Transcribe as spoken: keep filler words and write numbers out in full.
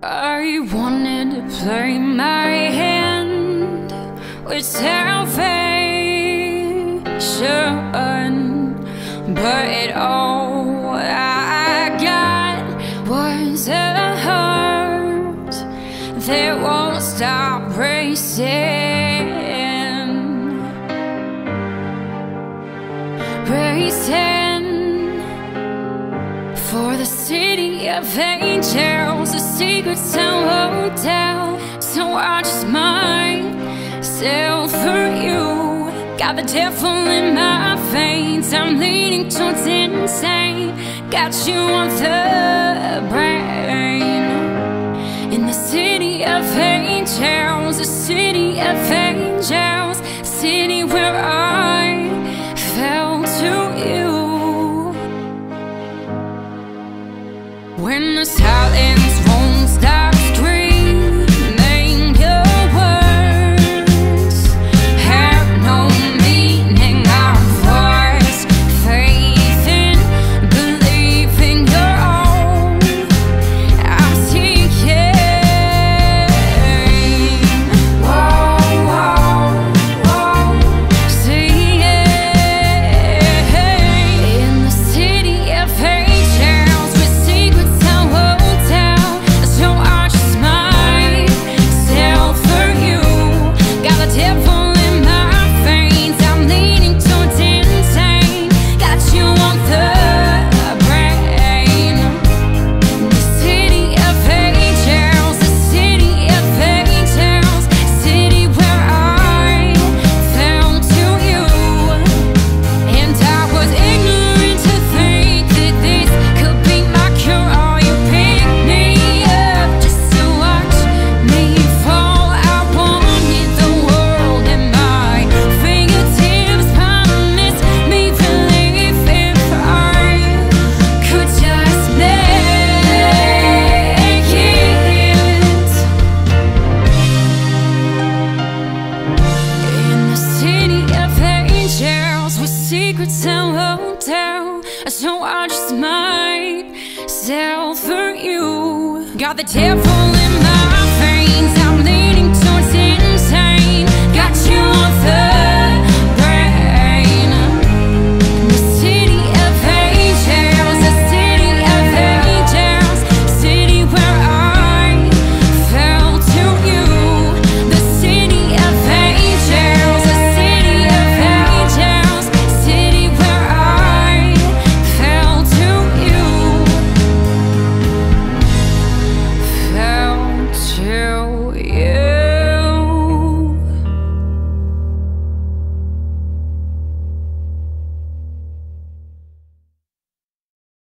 I wanted to play my hand with salvation, but it all I got was a heart that won't stop racing, racing for the city of angels, a secret sound hotel. So I just myself for you. Got the devil in my veins, I'm leaning towards insane. Got you on the brain. In the city of angels, a city of angels, a city where I fell to you. When the silence won't stop screaming, your words have no meaning. Our voice, faith in believing you're all I'm seeking. Whoa, whoa, whoa, seeing in the city of angels. So I just myself for you. Got the devil in my